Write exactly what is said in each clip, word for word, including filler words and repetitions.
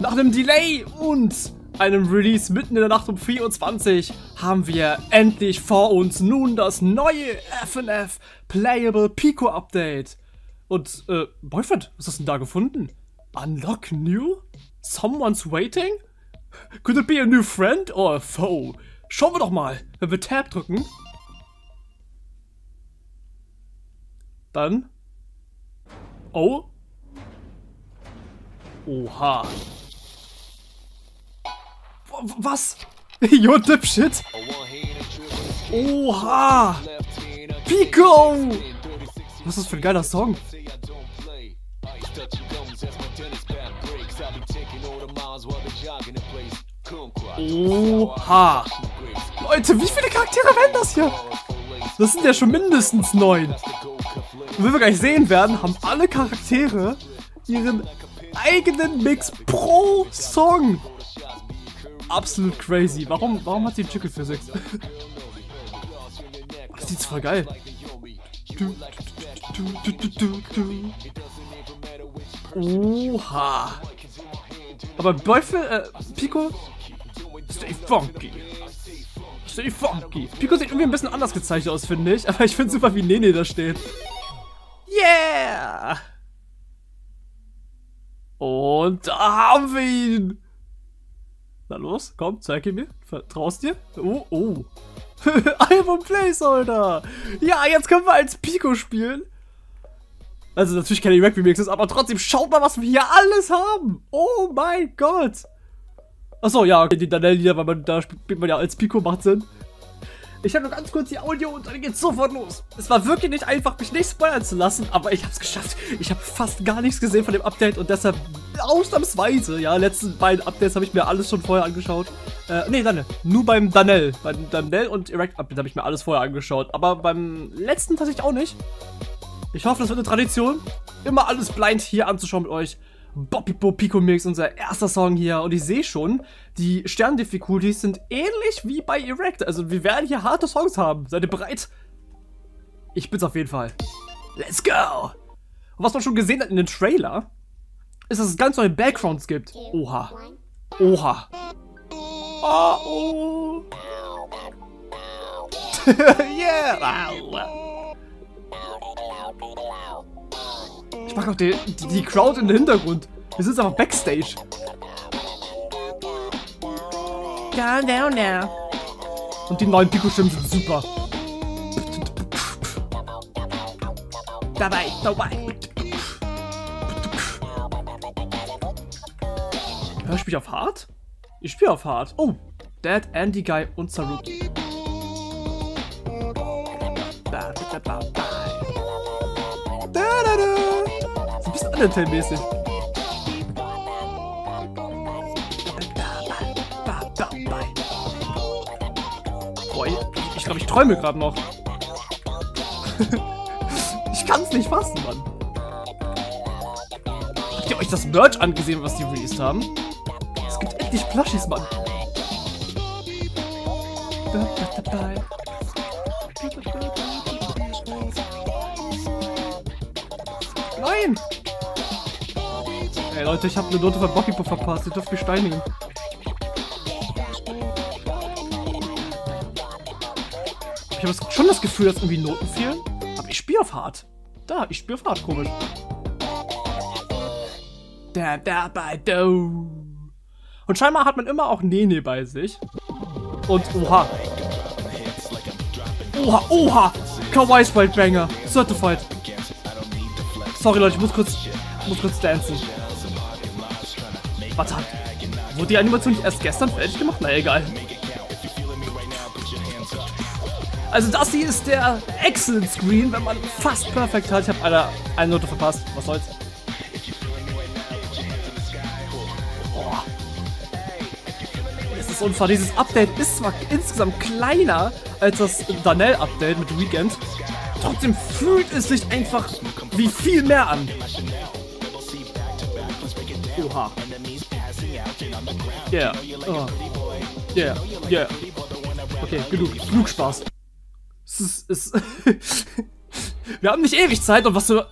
Nach einem Delay und einem Release mitten in der Nacht um vier Uhr zwanzig haben wir endlich vor uns nun das neue F N F Playable Pico Update. Und, äh, Boyfriend, was hast du denn da gefunden? Unlock new? Someone's waiting? Could it be a new friend or a foe? Schauen wir doch mal, wenn wir Tab drücken. Dann. Oh. Oha. Was? You dip shit? Oha. Pico! Was ist das für ein geiler Song? Oha. Leute, wie viele Charaktere werden das hier? Das sind ja schon mindestens neun. Und wie wir gleich sehen werden, haben alle Charaktere ihren eigenen Mix pro Song. Absolut crazy. Warum, warum hat sie Chicken für sechs? Das sieht voll geil. Oha. Aber Boyfriend, äh, Pico, stay funky. Stay funky. Pico sieht irgendwie ein bisschen anders gezeichnet aus, finde ich. Aber ich finde super, wie Nene da steht. Yeah! Und da haben wir ihn! Na los, komm, zeig ihn mir. Vertraust dir? Oh, oh. Album Placeholder! Ja, jetzt können wir als Pico spielen. Also natürlich keine Erect Remixes, aber trotzdem schaut mal, was wir hier alles haben. Oh mein Gott. Achso, ja, die Darnell-Lieder, weil man da spielt man ja als Pico, macht Sinn. Ich habe nur ganz kurz die Audio und dann geht's sofort los. Es war wirklich nicht einfach, mich nicht spoilern zu lassen, aber ich habe es geschafft. Ich habe fast gar nichts gesehen von dem Update und deshalb ausnahmsweise, ja, letzten beiden Updates habe ich mir alles schon vorher angeschaut. Äh, nee, dann nur beim Darnell. Beim Darnell und Erect Update habe ich mir alles vorher angeschaut, aber beim letzten tatsächlich auch nicht. Ich hoffe, das wird eine Tradition, immer alles blind hier anzuschauen mit euch. Bopeebo Pico Mix, unser erster Song hier. Und ich sehe schon, die Stern-Difficulties sind ähnlich wie bei Erect. Also wir werden hier harte Songs haben. Seid ihr bereit? Ich bin's auf jeden Fall. Let's go! Und was man schon gesehen hat in den Trailer, ist, dass es ganz neue Backgrounds gibt. Oha. Oha. Oh, oh. Yeah! Ich mag auch die, die, die Crowd in den Hintergrund. Wir sind einfach Backstage. Down, down, down. Und die neuen Pico-Stimmen sind super. Dabei, dabei. Ja, spiel ich auf Hard? Ich spiele auf Hard. Oh, Dad, Andy, Guy und Saruki. Mäßig. Boah, ich glaube, ich träume gerade noch. Ich kann es nicht fassen, Mann. Habt ihr euch das Merch angesehen, was die released haben? Es gibt endlich Plushies, Mann. Nein! Ey Leute, ich habe eine Note von Bopeebo verpasst, ihr dürft mich steinigen. Ich habe schon das Gefühl, dass irgendwie Noten fehlen, aber ich spiele auf Hard. Da, ich spiele auf Hard, komisch. Da, da, ba, do. Und scheinbar hat man immer auch Nene bei sich. Und oha. Oha, oha! Kawaii Sprite Banger, Certified. Sorry Leute, ich muss kurz, muss kurz dancen. Warte, wurde die Animation nicht erst gestern fertig gemacht? Na egal. Also das hier ist der Excellent Screen, wenn man fast perfekt hat. Ich habe eine, eine Note verpasst. Was soll's? Boah. Das ist unfassbar. Dieses Update ist zwar insgesamt kleiner als das Darnell-Update mit Weekend. Trotzdem fühlt es sich einfach wie viel mehr an. Oha. Yeah. Oh. Yeah. Yeah. Okay, genug. Genug Spaß. Es ist, es Wir haben nicht ewig Zeit und was so.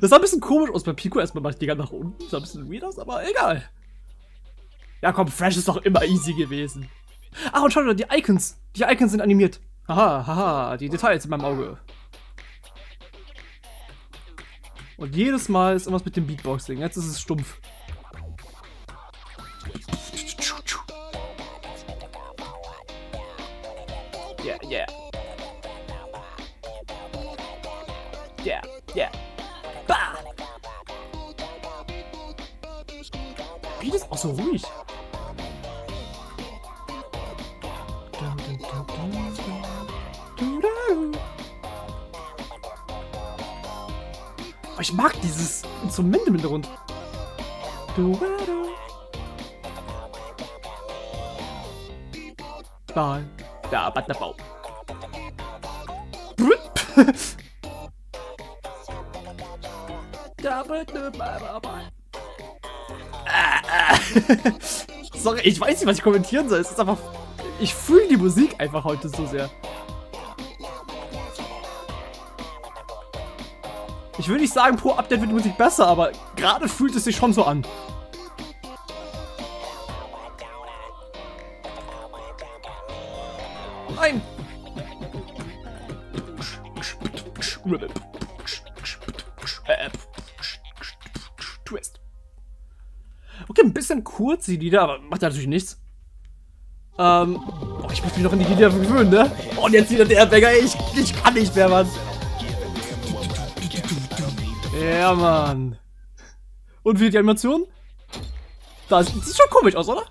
Das sah ein bisschen komisch aus bei Pico. Erstmal mache ich die ganz nach unten. Das sah ein bisschen weird aus, aber egal. Ja komm, Fresh ist doch immer easy gewesen. Ach, und schau mal, die Icons. Die Icons sind animiert. Haha, haha, die Details in meinem Auge. Und jedes Mal ist irgendwas mit dem Beatboxing. Jetzt ist es stumpf. Yeah, yeah. Yeah, yeah. Bah! Beat ist auch so ruhig. Ich mag dieses Instrument im Hintergrund. Bye. Da, Butterbau. Sorry, ich weiß nicht, was ich kommentieren soll. Es ist einfach. Ich fühle die Musik einfach heute so sehr. Ich würde nicht sagen, pro Update wird die Musik besser, aber gerade fühlt es sich schon so an. Nein! Twist. Okay, ein bisschen kurz die Lieder, aber macht natürlich nichts. Ähm, oh, ich muss mich noch in die Lieder gewöhnen, ne? Oh, und jetzt wieder der Bäcker, ich, ich kann nicht mehr, Mann. Ja, Mann. Und wie die Animation? Das sieht schon komisch aus, oder?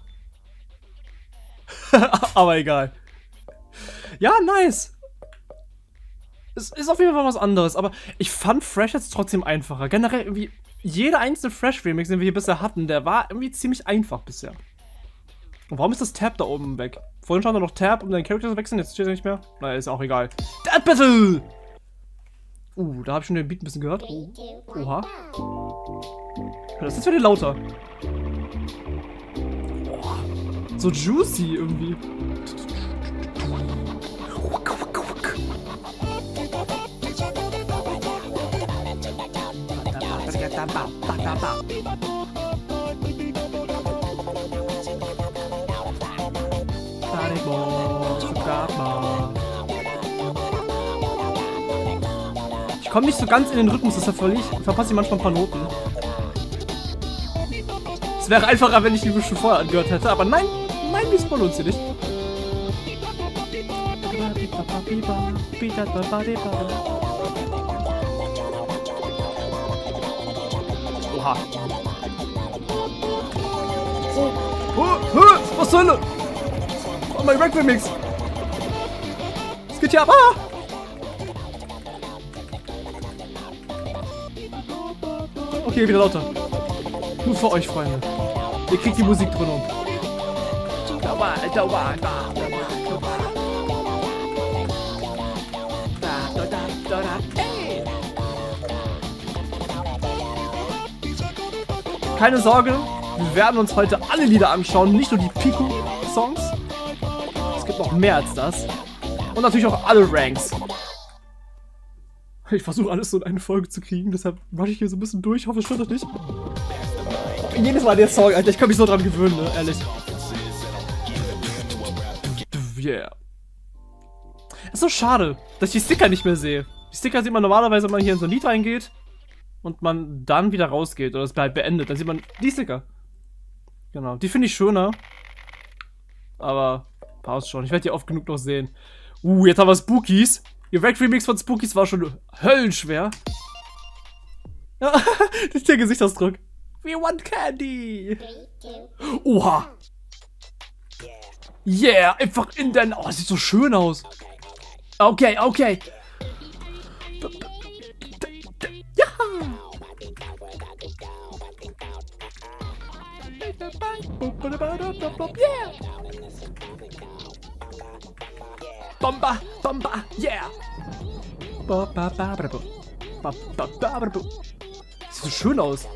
Aber egal. Ja, nice. Es ist auf jeden Fall was anderes, aber ich fand Fresh jetzt trotzdem einfacher. Generell irgendwie jeder einzelne Fresh-Remix, den wir hier bisher hatten, der war irgendwie ziemlich einfach bisher. Und warum ist das Tab da oben weg? Vorhin stand da noch Tab, um deinen Charakter zu wechseln, jetzt steht er nicht mehr. Naja, ist auch egal. Dead Battle! Uh, da habe ich schon den Beat ein bisschen gehört. Oh. Oha. Das ist für den lauter. Oh. So juicy irgendwie. Ich komme nicht so ganz in den Rhythmus, deshalb verpasse ich manchmal ein paar Noten. Es wäre einfacher, wenn ich die schon vorher angehört hätte, aber nein, nein, wir spoilern uns hier nicht. Oha. Oh, oh, oh, was zur Hölle? Oh, mein Rack Remix. Es geht hier ab. Ah! Okay, wieder lauter. Nur für euch, Freunde. Ihr kriegt die Musik drin um. Keine Sorge, wir werden uns heute alle Lieder anschauen, nicht nur die Pico-Songs. Es gibt noch mehr als das. Und natürlich auch alle Ranks. Ich versuche alles so in eine Folge zu kriegen, deshalb mache ich hier so ein bisschen durch. Ich hoffe, es stört euch nicht. Jedes Mal der Song, Alter. Ich kann mich so dran gewöhnen, ne? Ehrlich. Yeah. Es ist so schade, dass ich die Sticker nicht mehr sehe. Die Sticker sieht man normalerweise, wenn man hier in so ein Lied reingeht und man dann wieder rausgeht oder es halt beendet. Dann sieht man die Sticker. Genau, die finde ich schöner. Aber passt schon. Ich werde die oft genug noch sehen. Uh, jetzt haben wir Spookies. Ihr Rack-Remix von Spookies war schon höllenschwer. Ja, das ist der Gesichtsausdruck. We want candy. Oha. Yeah, einfach in dein... Oh, das sieht so schön aus. Okay, okay. Ja. Bomba, bomba, yeah! Sieht so schön aus.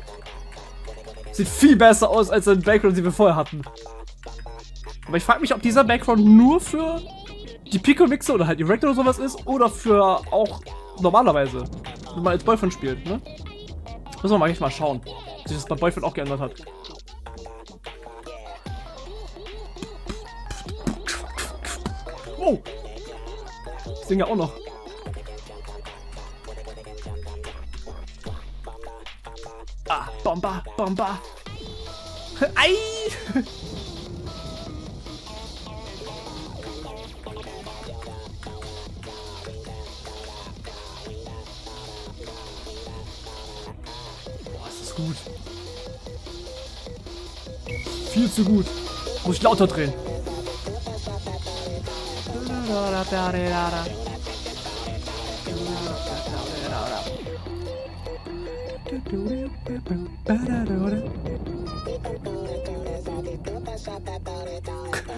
Sieht viel besser aus als der Background, den wir vorher hatten. Aber ich frage mich, ob dieser Background nur für die Pico-Mixer oder halt Erect oder sowas ist oder für auch normalerweise, wenn man als Boyfriend spielt, ne? Müssen wir mal eigentlich mal schauen, ob sich das bei Boyfriend auch geändert hat. Oh! Das Ding ja auch noch. Ah, Bomba, Bomba. Ei! Boah, ist das gut. Viel zu gut. Muss ich lauter drehen.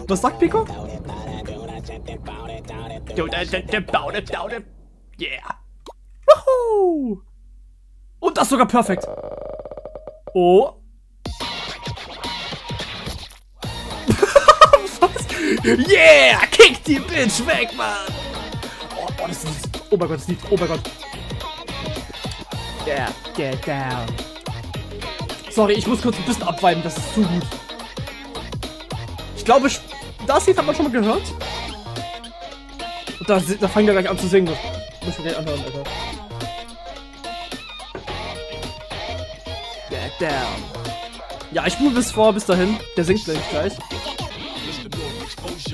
Was sagt Pico? Yeah. Woohoo. Und das sogar perfekt. Oh. Yeah! Kick die Bitch weg, Mann! Oh, oh, das ist, oh mein Gott, das Lied. Oh mein Gott. Yeah, get down. Sorry, ich muss kurz ein bisschen abweiben, das ist zu gut. Ich glaube, das Lied hat man schon mal gehört. Und da, da fangen wir gleich an zu singen. Muss ich mir gleich anhören, Alter. Get down. Ja, ich spule bis vor, bis dahin. Der singt nämlich gleich.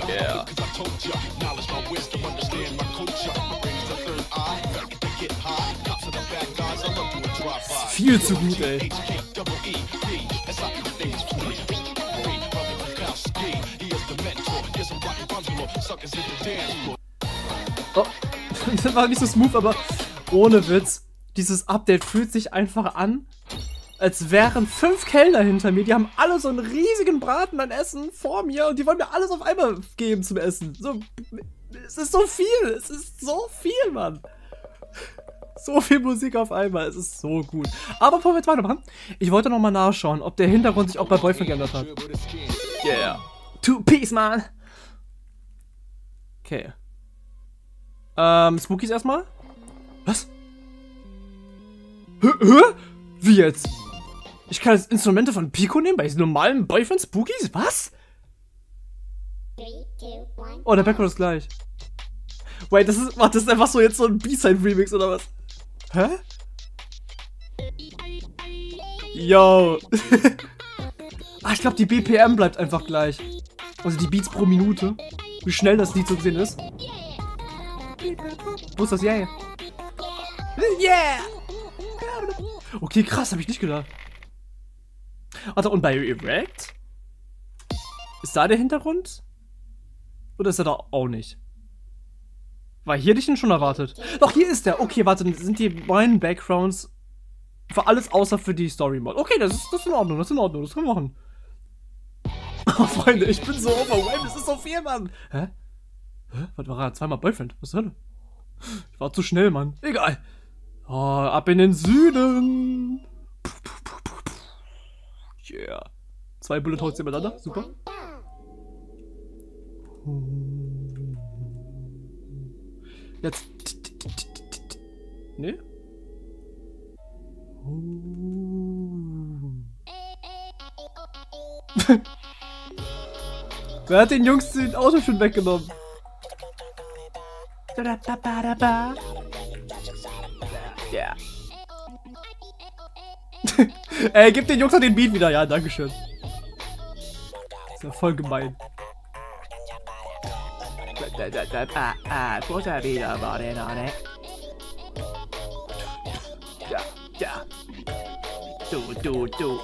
Yeah. Viel zu gut, ey. Oh, das war nicht so smooth, aber ohne Witz. Dieses Update fühlt sich einfach an, als wären fünf Kellner hinter mir, die haben alle so einen riesigen Braten an Essen vor mir und die wollen mir alles auf einmal geben zum Essen. So, es ist so viel, es ist so viel, Mann. So viel Musik auf einmal, es ist so gut. Aber bevor wir jetzt weitermachen, ich wollte nochmal nachschauen, ob der Hintergrund sich auch bei Boyfriend geändert hat. Yeah. Two Piece, Mann. Okay. Ähm, Spookies erstmal. Was? Hä? Hä? Wie jetzt? Ich kann jetzt Instrumente von Pico nehmen bei diesen normalen Boyfriend Spookies? Was? Oh, der Background ist gleich. Wait, das ist, warte, das ist einfach so jetzt so ein B-Side-Remix oder was? Hä? Yo. Ah, ich glaube, die B P M bleibt einfach gleich. Also die Beats pro Minute. Wie schnell das Lied zu sehen ist. Wo ist das? Yeah. Yeah. Okay, krass, habe ich nicht gedacht. Also, und bei Erect? Ist da der Hintergrund? Oder ist er da auch nicht? War hier dich denn schon erwartet? Doch, hier ist der. Okay, warte, sind die neuen Backgrounds für alles außer für die Story-Mod? Okay, das ist, das ist in Ordnung, das ist in Ordnung, das können wir machen. Oh, Freunde, ich bin so overwhelmed, das ist so viel, Mann. Hä? Hä? Warte, war er zweimal Boyfriend? Was soll das? Ich war zu schnell, Mann. Egal. Oh, ab in den Süden. Yeah. Zwei Bullet Holes nebeneinander. Super. Jetzt. Nee? Wer hat den Jungs den Auto schon weggenommen? Yeah. Ey, gib den Jungs noch den Beat wieder. Ja, dankeschön. Ist ja voll gemein. Ja, ja. Du, du, du.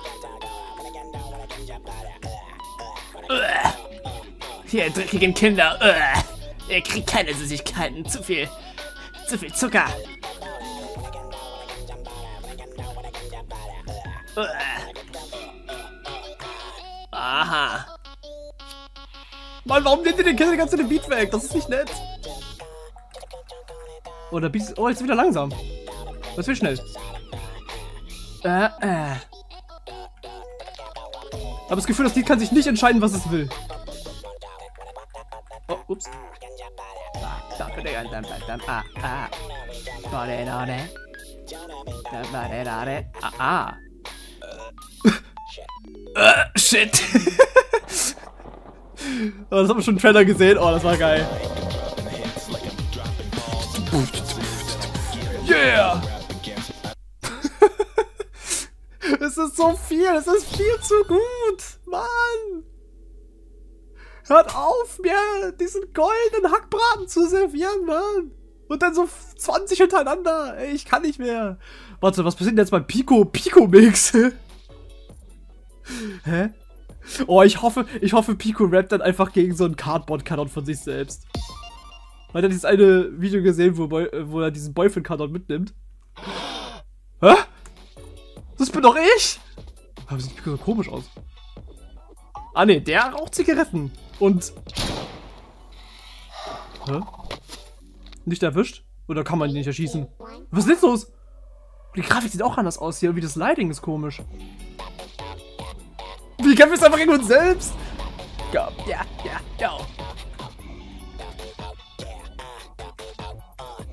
Hier, dreckigen Kinder. Ihr kriegt keine Süßigkeiten. Zu viel. Zu viel Zucker. Aha. Mann, warum nehmt ihr den Kindern die ganze den Beat weg? Das ist nicht nett. Oh, der Beat ist... Oh, jetzt wieder langsam. Das wird schnell. Äh, äh. Ich habe das Gefühl, das Lied kann sich nicht entscheiden, was es will. Oh, ups. Ah, ah. Ah. Uh, shit. Oh, das haben wir schon im Trailer gesehen. Oh, das war geil. Yeah! Es ist so viel. Es ist viel zu gut. Mann. Hört auf, mir diesen goldenen Hackbraten zu servieren, Mann. Und dann so zwanzig hintereinander. Ey, ich kann nicht mehr. Warte, was passiert denn jetzt beim Pico? Pico-Mix? Hä? Oh, ich hoffe, ich hoffe, Pico rappt dann einfach gegen so einen Cardboard-Kanon von sich selbst. Man hat dieses eine Video gesehen, wo, Boy, wo er diesen Boyfriend-Kanon mitnimmt. Hä? Das bin doch ich? Aber sieht Pico so komisch aus. Ah ne, der raucht Zigaretten. Und... Hä? Nicht erwischt? Oder kann man ihn nicht erschießen? Was ist jetzt los? Die Grafik sieht auch anders aus hier. Wie das Lighting ist komisch. Die kämpfen jetzt einfach gegen uns selbst. Ja, ja, ja.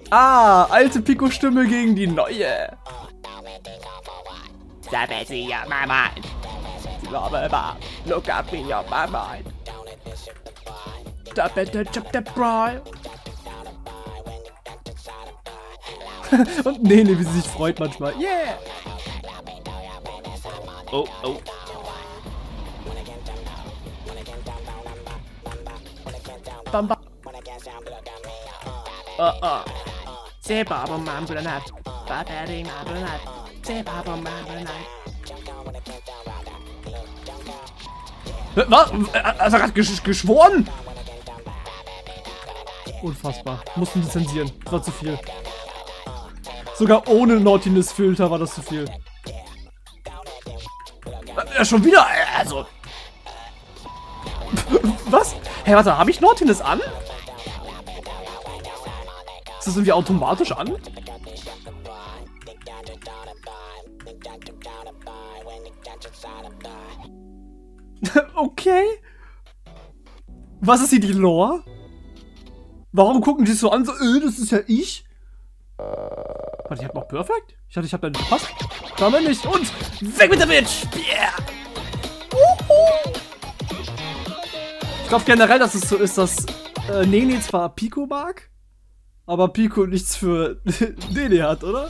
Ah, alte Pico-Stimme gegen die neue. Look up in your mind. Und Nene, wie sie sich freut manchmal. Yeah! Oh, oh. Bam, bam. Oh, oh. Seba, bam, bam, bam, bam. Bam, bam, bam, bam. Was? Also, er hat gesch geschworen? Unfassbar. Mussten die zensieren. Das war zu viel. Sogar ohne Naughtiness-Filter war das zu viel. Ja, schon wieder, also. Was? Hey, warte, habe ich Naughtiness an? Ist das irgendwie automatisch an? Okay. Was ist hier die Lore? Warum gucken die so an, so, äh, das ist ja ich? Warte, ich hab noch Perfect? Ich dachte, ich hab da nicht gepasst. Da bin ich. Und weg mit der Bitch! Yeah! Uhu. Ich glaube generell, dass es so ist, dass äh, Nene zwar Pico mag, aber Pico nichts für Nene hat, oder?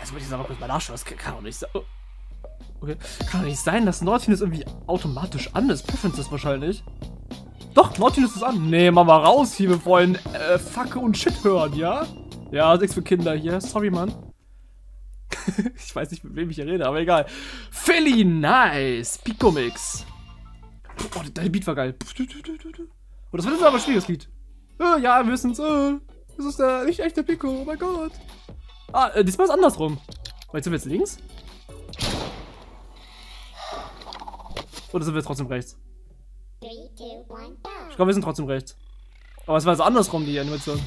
Jetzt muss ich sagen, kurz mal nachschauen. Das kann doch nicht sein. Okay. Kann doch nicht sein, dass Naughtiness irgendwie automatisch an ist. Preferences wahrscheinlich. Doch, Naughtiness ist an. Nee, mach mal raus hier, wir wollen äh, Facke und Shit hören, ja? Ja, nichts für Kinder hier. Sorry, Mann. Ich weiß nicht, mit wem ich hier rede, aber egal. Philly Nice. Pico Mix. Oh, der Beat war geil. Oh, das war jetzt aber ein schwieriges Lied. Äh, ja, wir wissen's. Äh, das ist der nicht echte Pico. Oh mein Gott. Ah, äh, diesmal ist andersrum. Jetzt sind wir jetzt links. Oder sind wir jetzt trotzdem rechts? Ich glaube, wir sind trotzdem rechts. Aber es war jetzt andersrum, die Animation.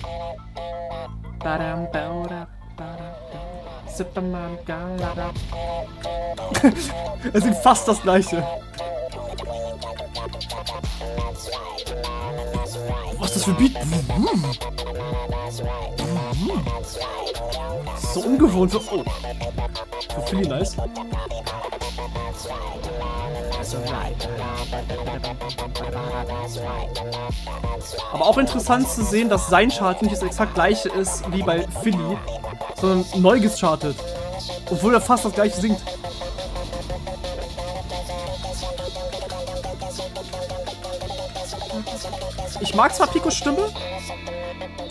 Es ist fast das gleiche. Was ist das für ein Beat? So ungewohnt. So, oh. So Philly Nice. Aber auch interessant zu sehen, dass sein Chart nicht das exakt gleiche ist wie bei Philly, sondern neu geschartet, obwohl er fast das gleiche singt. Ich mag zwar Picos Stimme,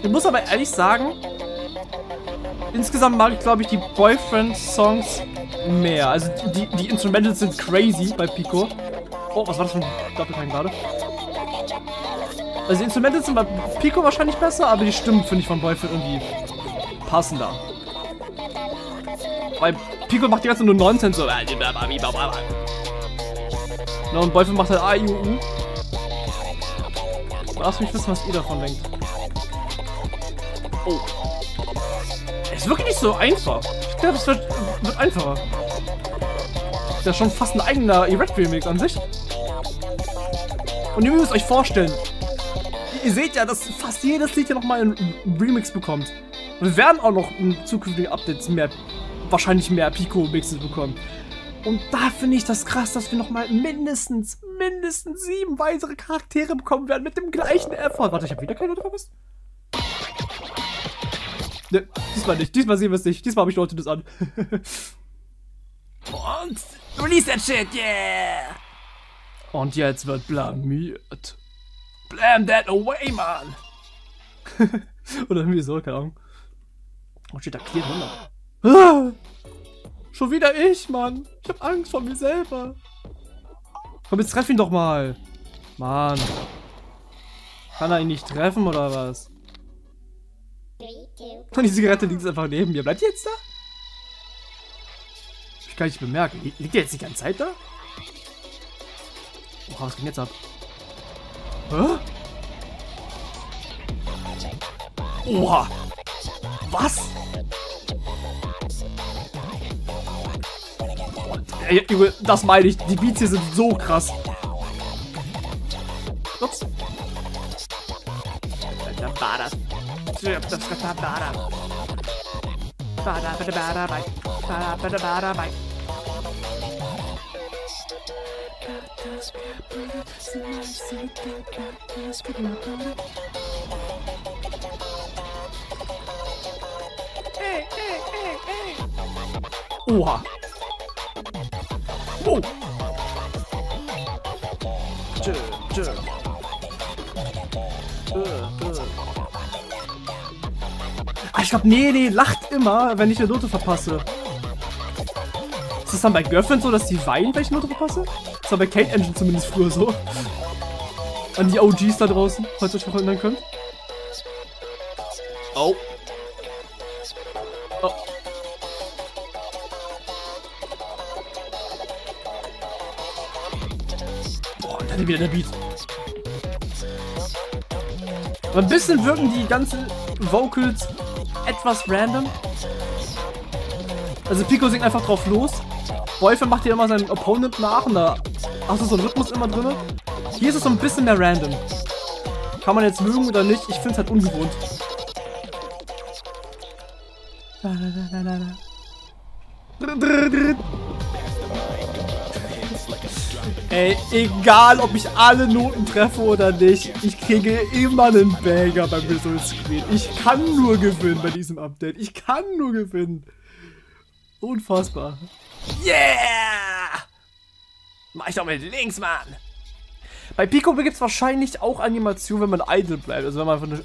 ich muss aber ehrlich sagen, insgesamt mag ich, glaube ich, die Boyfriend-Songs mehr. Also die, die Instrumente sind crazy bei Pico. Oh, was war das für ein Doppelklang gerade? Also die Instrumente sind bei Pico wahrscheinlich besser, aber die Stimmen finde ich von Boyfriend irgendwie passender. Weil Pico macht die ganze nur Nonsense so. Na, und Boyfriend macht halt A I U U. Lass mich wissen, was ihr davon denkt. Oh. Ist wirklich nicht so einfach. Ich glaube, es wird, wird einfacher. Ist ja schon fast ein eigener Erect Remix an sich. Und ihr müsst euch vorstellen, ihr seht ja, dass fast jedes Lied hier nochmal einen Remix bekommt. Und wir werden auch noch in zukünftigen Updates mehr wahrscheinlich mehr Pico-Mixes bekommen. Und da finde ich das krass, dass wir nochmal mindestens, mindestens sieben weitere Charaktere bekommen werden mit dem gleichen Effort. Warte, ich habe wieder keine drauf. Ne, diesmal nicht. Diesmal sehen wir es nicht. Diesmal habe ich Leute das an. Und release that shit, yeah! Und jetzt wird blamiert. Blam that away, man! Oder irgendwie so, keine Ahnung. Oh shit, da clear hundert. Schon wieder ich, Mann. Ich hab Angst vor mir selber. Komm, jetzt treff ihn doch mal. Mann. Kann er ihn nicht treffen, oder was? Und die Zigarette liegt einfach neben mir. Bleibt die jetzt da? Ich kann nicht bemerken. Liegt die jetzt die ganze Zeit da? Oh, was ging jetzt ab? Hä? Oha! Was? Ey, Junge, das meine ich. Die Beats hier sind so krass. Ups. Ey, ey, ey, ey. Oha. Oh. Tschö, tschö. Ah, ich glaube, Nene lacht immer, wenn ich eine Note verpasse. Ist das dann bei Girlfriend so, dass die weinen, wenn ich eine Note verpasse? Das war bei Kate Engine zumindest früher so. An die O Gs da draußen, falls ihr euch noch erinnern könnt. Oh. Oh. Boah, und dann wieder der Beat. Aber ein bisschen wirken die ganzen Vocals etwas random. Also Pico singt einfach drauf los. Boyfriend macht hier immer seinen Opponent nach und da hast du so einen Rhythmus immer drin. Hier ist es so ein bisschen mehr random. Kann man jetzt mögen oder nicht, ich finde es halt ungewohnt. Ey, egal ob ich alle Noten treffe oder nicht, ich kriege immer einen Banger beim Visual Screen. Ich kann nur gewinnen bei diesem Update. Ich kann nur gewinnen. Unfassbar. Yeah! Mach ich doch mit links, Mann! Bei Pico gibt es wahrscheinlich auch Animationen, wenn man idle bleibt. Also wenn man von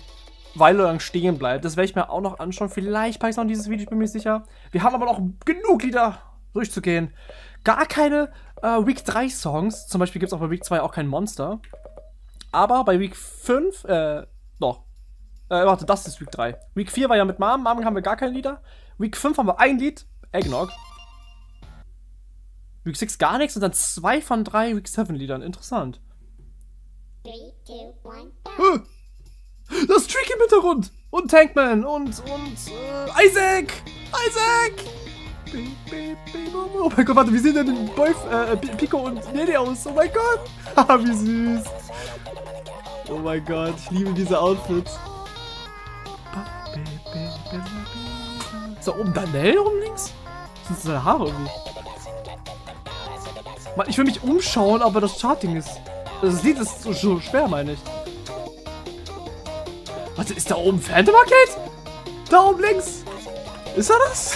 Weile lang stehen bleibt. Das werde ich mir auch noch anschauen. Vielleicht packe ich noch in dieses Video, ich bin mir nicht sicher. Wir haben aber noch genug Lieder durchzugehen. Gar keine äh, Week drei Songs. Zum Beispiel gibt es auch bei Week zwei auch kein Monster. Aber bei Week fünf, äh, doch. Äh, warte, das ist Week drei. Week vier war ja mit Mom. Mom haben wir gar keine Lieder. Week fünf haben wir ein Lied. Eggnog. Week sechs gar nichts und dann zwei von drei Week sieben Liedern. Interessant. drei, zwei, eins, das ist Tricky im Hintergrund! Und Tankman! Und, und, äh, Isaac! Isaac! Oh mein Gott, warte, wie sehen denn Boyf, äh, Pico und Nene aus? Oh mein Gott! Haha, wie süß! Oh mein Gott, ich liebe diese Outfits. Ist da oben Darnell oben links? Sind seine Haare irgendwie? Mann, ich will mich umschauen, aber das Charting ist... Das Lied ist so, so schwer, meine ich. Warte, ist da oben Phantom Arcade? Da oben links! Ist er das?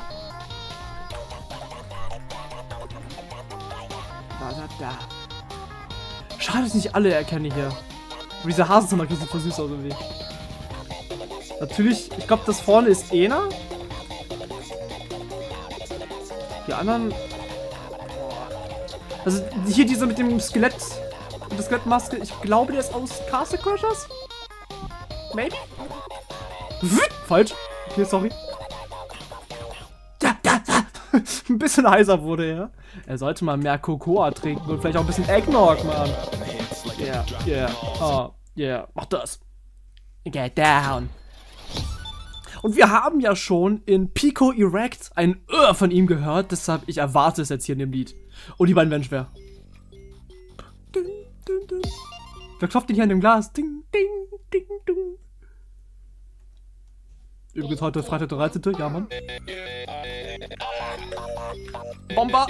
Da, da, da. Schade, dass ich nicht alle erkenne hier. Aber diese Hasen zum Beispiel sind voll süß aus irgendwie. Natürlich, ich glaube, das vorne ist Ena. Die anderen... Also hier diese mit dem Skelett... Und das Skelettmaske, ich glaube, der ist aus Castle Crushers? Maybe? Falsch. Okay, sorry. Da, da, da. ein bisschen heiser wurde er. Ja? Er sollte mal mehr Cocoa trinken und vielleicht auch ein bisschen Eggnog, Mann. Yeah, yeah, oh, yeah. Mach das. Get down. Und wir haben ja schon in Pico Erect ein Ur von ihm gehört, deshalb ich erwarte es jetzt hier in dem Lied. Oh, die beiden werden schwer. Ding, ding, ding. Wer klopft denn hier an dem Glas? Ding, ding, ding, ding. Übrigens heute Freitag der dreizehnte Ja, Mann. Bomber!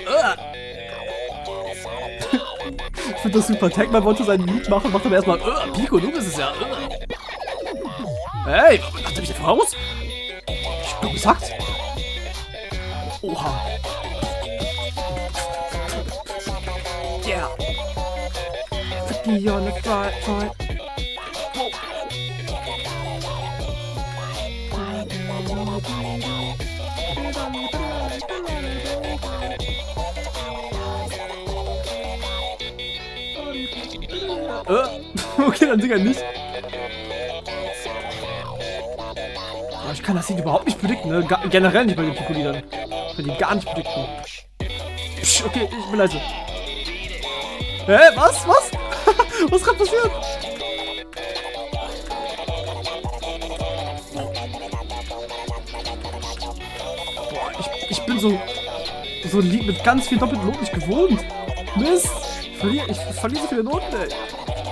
Ich finde das super. Tankman wollte sein Lied machen, macht aber erstmal. Pico, du bist es ja. Hey, macht er mich einfach aus? Ich bin gesagt. Oha. Yeah. Fifty on the fly, fly. Okay, dann sing er nicht. Aber ich kann das Lied überhaupt nicht predikten, ne? Ga generell nicht bei den Pico-Liedern. Ich kann die gar nicht predikten. Psch, okay, ich bin leise. Hä, hey, was? Was? Was ist gerade passiert? Boah, ich, ich bin so... so ein Lied mit ganz viel doppelten Noten nicht gewohnt. Mist! Ich verliere, ich verliere so viele Noten, ey.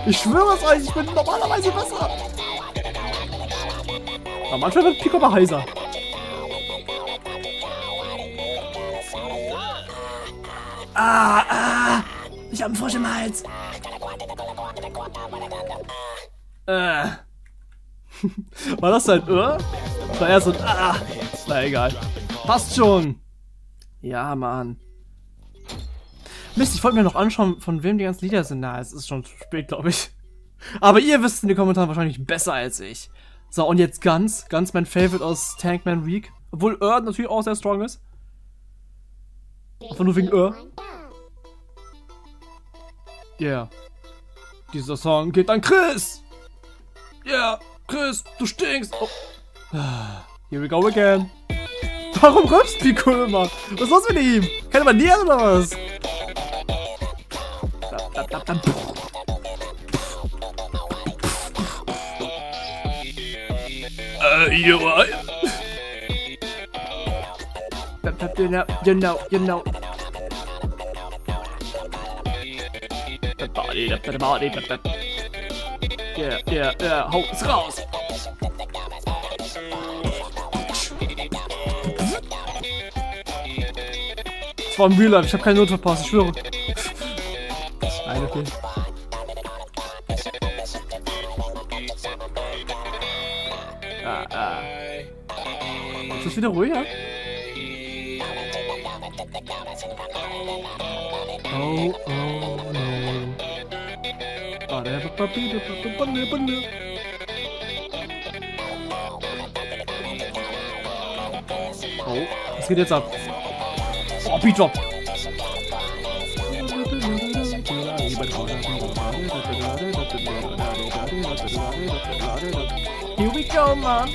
Ich schwöre es euch, ich bin normalerweise besser. Aber manchmal wird Pico mal heiser. Ah, ah, ich habe einen Frosch im Hals. Äh. War das halt, oder? Das war erst so ein Ah. Na egal. Passt schon. Ja, Mann. Mist, ich wollte mir noch anschauen, von wem die ganzen Lieder sind. Na, es ist schon zu spät, glaube ich. Aber ihr wisst in den Kommentaren wahrscheinlich besser als ich. So, und jetzt ganz, ganz mein Favorite aus Tankman Week. Obwohl Ur natürlich auch sehr strong ist. Einfach nur wegen Ur. Yeah. Dieser Song geht an Chris! Yeah, Chris, du stinkst! Oh. Here we go again. Warum rübst Pico immer? Was ist los mit ihm? Keine Manieren oder was? Äh, you are. You know, you know, you know. The body, the body, the body. Yeah, yeah, yeah, hau's raus! Das war ein Real Life, ich hab keine Not verpasst, ich schwöre. Nein, okay. Ah, ah. Ist das wieder ruhiger? Oh, oh, no. Oh, was geht jetzt ab? Oh, Beat Drop! Here we go, Mann!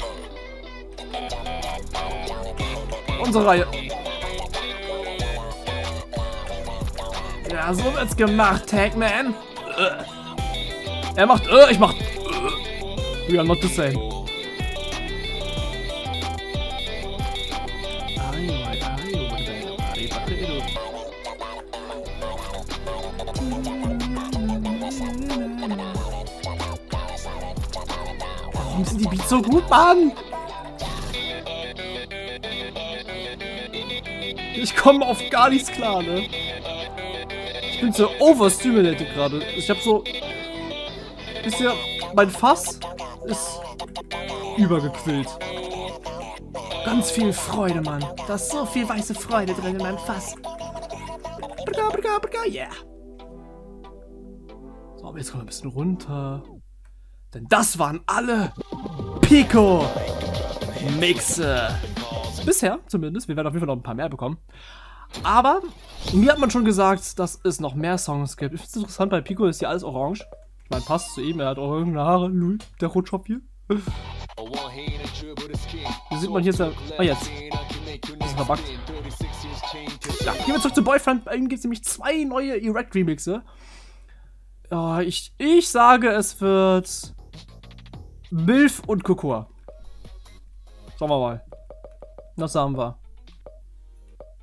Unsere Reihe! Ja, so wird's gemacht, Tankman! Er macht uh, ich mach... Uh. We are not the same. Warum sind die Beats so gut, Mann? Ich komme auf gar nichts klar, ne? Ich bin so overstimulated gerade. Ich hab so... Wisst ihr, mein Fass ist übergequillt. Ganz viel Freude, Mann. Da ist so viel weiße Freude drin in meinem Fass. Brga, brga, brga, yeah. So, aber jetzt kommen wir ein bisschen runter. Denn das waren alle Pico-Mixe. Bisher zumindest. Wir werden auf jeden Fall noch ein paar mehr bekommen. Aber mir hat man schon gesagt, dass es noch mehr Songs gibt. Ich finde es interessant, bei Pico ist hier alles orange. Ich meine, passt zu ihm. Er hat auch irgendeine Haare. Lul, der Rotschopf hier. Wie sieht man hier? Oh, jetzt. Das ist verbuggt. Ja, gehen wir zurück zu Boyfriend. Bei ihm gibt es nämlich zwei neue Erect-Remixe. Oh, ich, ich sage, es wird Milf und Coco. Schauen wir mal. Das haben wir.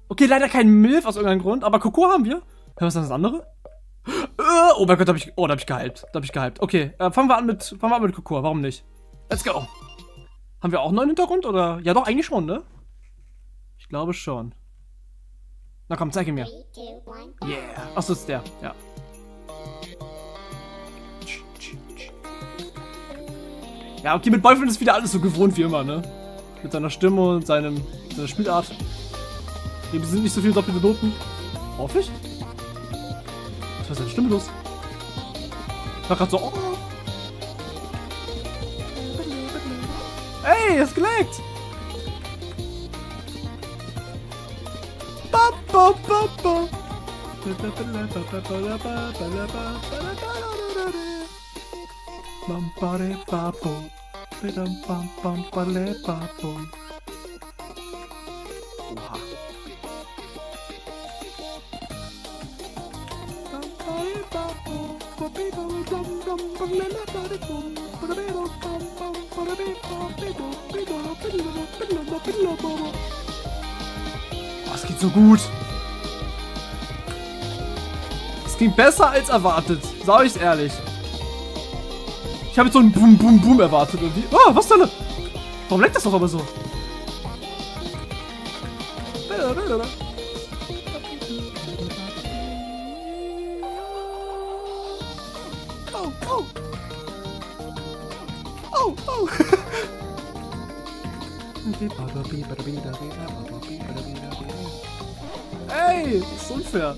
Okay, leider kein Milf aus irgendeinem Grund, aber Coco haben wir. Was ist das andere? Oh mein Gott, da hab ich, oh, da hab ich gehypt. Da hab ich gehypt. Okay, äh, fangen wir an mit, fangen wir an mit Coco. Warum nicht? Let's go. Haben wir auch einen neuen Hintergrund, oder? Ja, doch, eigentlich schon, ne? Ich glaube schon. Na komm, zeig ihn mir. Yeah. Achso, ist der. Ja. Ja, okay, mit Boyfriend ist wieder alles so gewohnt wie immer, ne? Mit seiner Stimme und seinem, seiner Spielart. Wir sind nicht so viele doppelte Noten. Hoffe ich? Was war seine Stimme los? Ich war gerade so... Oh. Ey, es geleckt! Oha. Oh, es geht so gut. Es ging besser als erwartet, sag ich ehrlich. Ich habe jetzt so ein Boom, Boom, Boom erwartet irgendwie. Oh, was denn? Warum leckt das doch aber so? Oh, oh. Oh, oh. Ey, das ist unfair.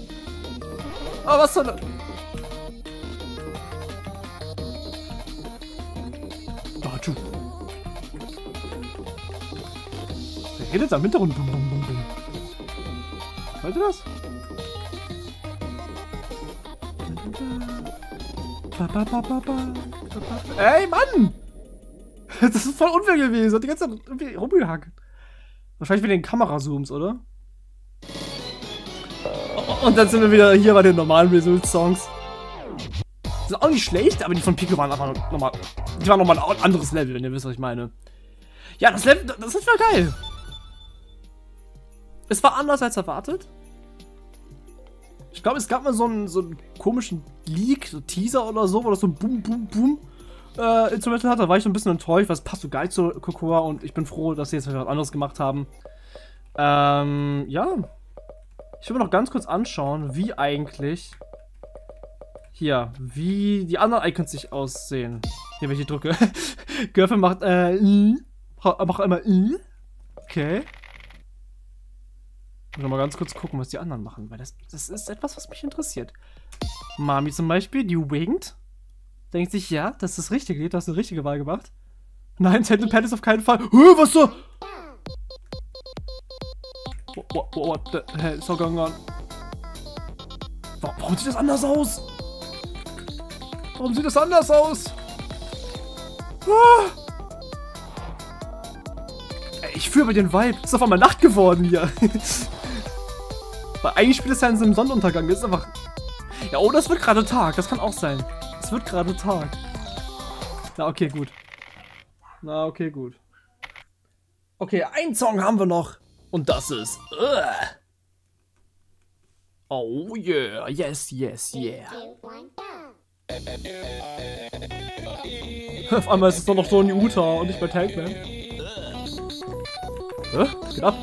Oh, was soll das? Wer redet da im Hintergrund? Bum, bum, bum, bum. Hört ihr das? Ey, Mann! Das ist voll unfair gewesen. Hat die ganze Zeit irgendwie rumgehackt. Wahrscheinlich wegen den Kamerazooms, oder? Und dann sind wir wieder hier bei den normalen Result-Songs. Sind auch nicht schlecht, aber die von Pico waren einfach nochmal. Die waren nochmal ein anderes Level, wenn ihr wisst, was ich meine. Ja, das Level. Das ist voll geil. Es war anders als erwartet. Ich glaube, es gab mal so einen, so einen komischen Leak, so Teaser oder so, wo das so ein Boom, Boom, Boom äh, Instrumental hat. Da war ich so ein bisschen enttäuscht, weil es passt so geil zu Cocoa und ich bin froh, dass sie jetzt was anderes gemacht haben. Ähm, ja. Ich will mir noch ganz kurz anschauen, wie eigentlich. Hier, wie die anderen Icons sich aussehen. Hier, welche drücke. Girlfriend macht, äh, macht einmal, äh. Okay. Ich will noch mal ganz kurz gucken, was die anderen machen, weil das, das ist etwas, was mich interessiert. Mami zum Beispiel, die winkt. Denkt sich, ja, das ist das richtige Lied, du hast eine richtige Wahl gemacht. Nein, Tentacle Pad ist auf keinen Fall. Hö, was so? What, what, what the hell is going on? Warum sieht das anders aus? Warum sieht das anders aus? Ah. Ey, ich fühle bei den Vibe. Es ist auf einmal Nacht geworden hier. Weil eigentlich spielt es ja in so einem Sonnenuntergang. Das ist einfach... Ja, oh, das wird gerade Tag. Das kann auch sein. Es wird gerade Tag. Na, okay, gut. Na, okay, gut. Okay, einen Song haben wir noch. Und das ist... Uh. Oh, yeah. Yes, yes, yeah. Auf einmal ist es doch noch so in Utah und nicht bei Tankman. Hä? Was geht ab?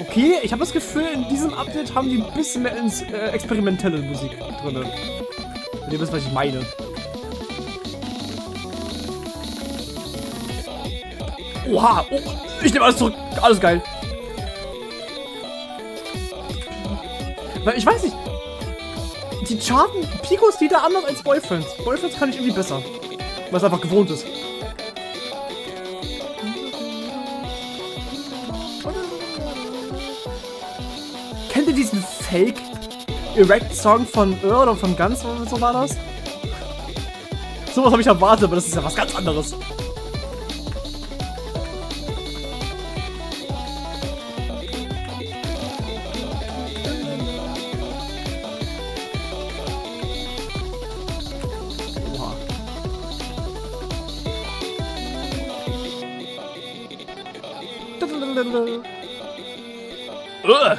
Okay, ich habe das Gefühl, in diesem Update haben die ein bisschen mehr ins, äh, experimentelle Musik drin. Wenn ihr wisst, was ich meine. Oha! Oh, ich nehme alles zurück! Alles geil! Weil ich weiß nicht. Die charten Picos Lieder anders als Boyfriends. Boyfriends kann ich irgendwie besser. Weil es einfach gewohnt ist. Kennt ihr diesen Fake Erect Song von Ur oder von Ganz oder so war das? Sowas habe ich erwartet, aber das ist ja was ganz anderes. Uh.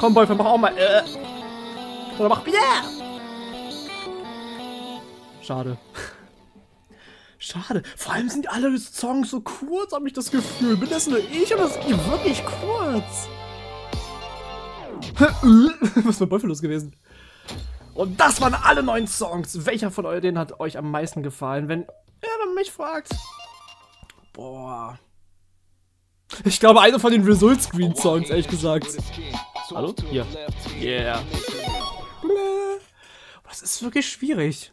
Komm, Boyfriend, mach auch mal. Uh. Oder mach. Yeah! Schade. Schade. Vor allem sind alle Songs so kurz, habe ich das Gefühl. Bin das nur ich, aber das ist wirklich kurz. Was war Boyfriend los gewesen? Und das waren alle neuen Songs. Welcher von euren hat euch am meisten gefallen? Wenn ihr mich fragt. Boah. Ich glaube, einer von den Result-Screen-Songs, ehrlich gesagt. Hallo? Hier. Yeah. Das ist wirklich schwierig.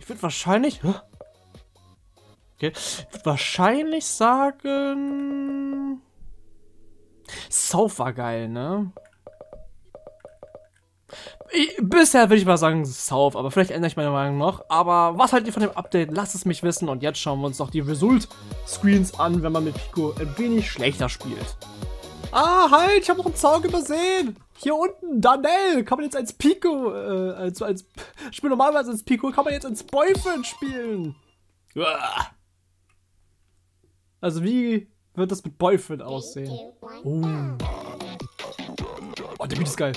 Ich würde wahrscheinlich... Okay. Ich würde wahrscheinlich sagen... South war geil, ne? Ich, bisher würde ich mal sagen South, aber vielleicht ändere ich meine Meinung noch. Aber was haltet ihr von dem Update? Lasst es mich wissen. Und jetzt schauen wir uns noch die Result-Screens an, wenn man mit Pico ein wenig schlechter spielt. Ah, halt, ich habe noch einen Zaun übersehen. Hier unten, Darnell, kann man jetzt als Pico, äh, als, als, ich spiele normalerweise als Pico, kann man jetzt als Boyfriend spielen. Also wie wird das mit Boyfriend aussehen? Oh, oh der Beat ist geil.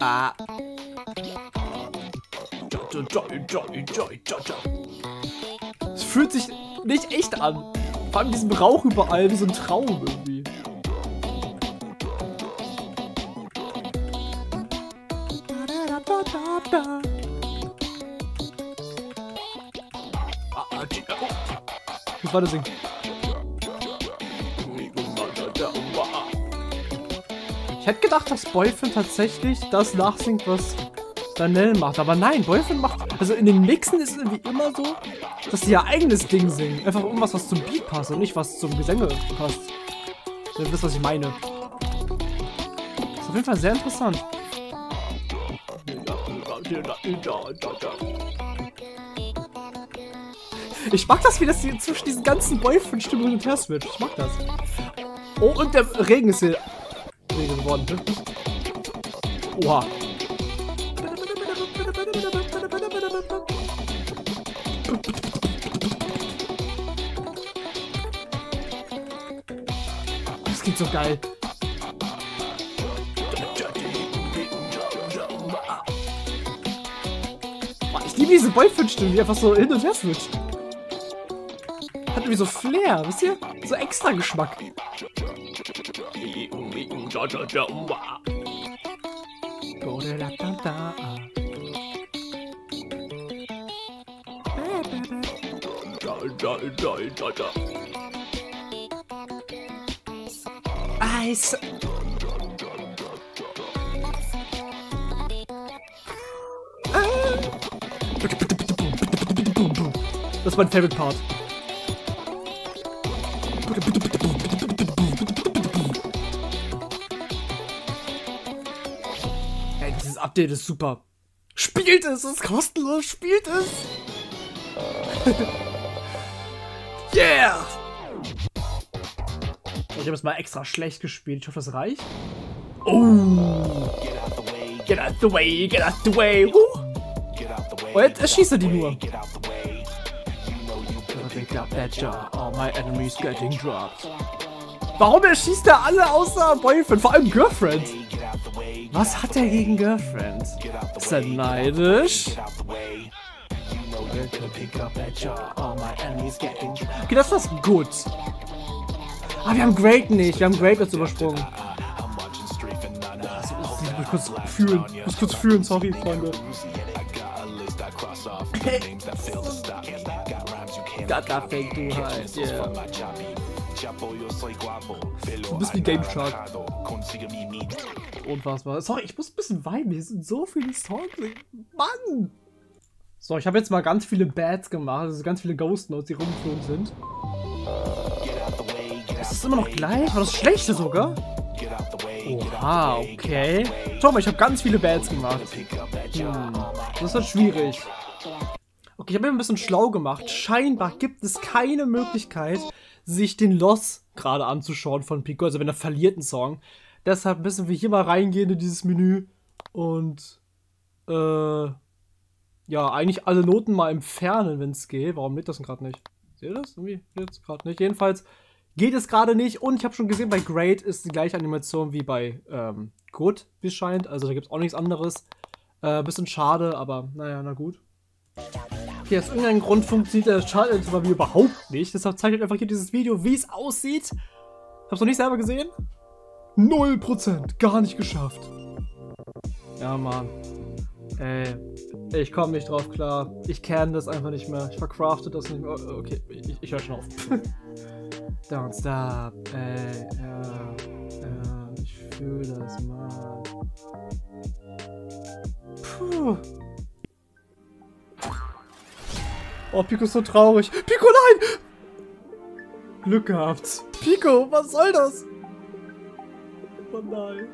Ah. Es fühlt sich nicht echt an. Vor allem diesen Rauch überall, wie so ein Traum irgendwie. Muss weiter singen. Ich hätte gedacht, dass Boyfriend tatsächlich das nachsingt, was Darnell macht. Aber nein, Boyfriend macht... Also in den Mixen ist es irgendwie immer so, dass sie ihr eigenes Ding singen. Einfach irgendwas, was zum Beat passt und nicht was zum Gesänge passt. Ihr wisst, was ich meine. Das ist auf jeden Fall sehr interessant. Ich mag das, wie das hier zwischen diesen ganzen Boyfriend-Stimmen hin und her switcht. Ich mag das. Oh, und der Regen ist hier Regen geworden. Oha. Das klingt so geil. Ich liebe diese Boyfriend-Stimmen, die einfach so hin und her switcht. Hat irgendwie so Flair, wisst ihr? So extra Geschmack. Eis. Das ist mein favorite part. Ey, dieses Update ist super. Spielt es, es ist kostenlos, spielt es. Yeah! Ich habe es mal extra schlecht gespielt. Ich hoffe, das reicht. Oh! Get out the way, get out the way. Huh. Oh, jetzt schießt er die nur. Warum erschießt er alle außer Boyfriend? Vor allem Girlfriend. Was hat er gegen Girlfriend? Ist er neidisch? Okay, das war's gut. Ah, wir haben Great nicht. Wir haben Great jetzt übersprungen. Ich muss kurz fühlen. Ich muss kurz fühlen, sorry, Freunde. Du bist wie Game Shark. Und was war? Sorry, ich muss ein bisschen weinen. Hier sind so viele Songs. Mann! So, ich habe jetzt mal ganz viele Bads gemacht. Also ganz viele Ghost Notes, die rumgeflogen sind. Ist das immer noch gleich? War das Schlechte sogar? Oha, okay. Schau mal, ich habe ganz viele Bads gemacht. Hm, das wird schwierig. Okay, ich habe mir ein bisschen schlau gemacht. Scheinbar gibt es keine Möglichkeit, sich den Loss gerade anzuschauen von Pico. Also wenn er verliert einen Song. Deshalb müssen wir hier mal reingehen in dieses Menü. Und äh, ja, eigentlich alle Noten mal entfernen, wenn es geht. Warum geht das denn gerade nicht? Seht ihr das? Irgendwie jetzt gerade nicht. Jedenfalls geht es gerade nicht. Und ich habe schon gesehen, bei Great ist die gleiche Animation wie bei ähm, Good, wie es scheint. Also da gibt es auch nichts anderes. Äh, bisschen schade, aber naja, na gut. Okay, aus irgendeinem Grund funktioniert der Channel zum Beispiel überhaupt nicht. Deshalb zeige ich euch einfach hier dieses Video, wie es aussieht. Hab's noch nicht selber gesehen. null Prozent. Gar nicht geschafft. Ja, Mann. Ey, ich komme nicht drauf klar. Ich kenne das einfach nicht mehr. Ich vercrafte das nicht mehr. Okay, ich, ich höre schon auf. Don't stop. Ey, ja, ja, ich fühle das, Mann. Puh. Oh, Pico ist so traurig. Pico, nein! Glück gehabt. Pico, was soll das? Oh nein.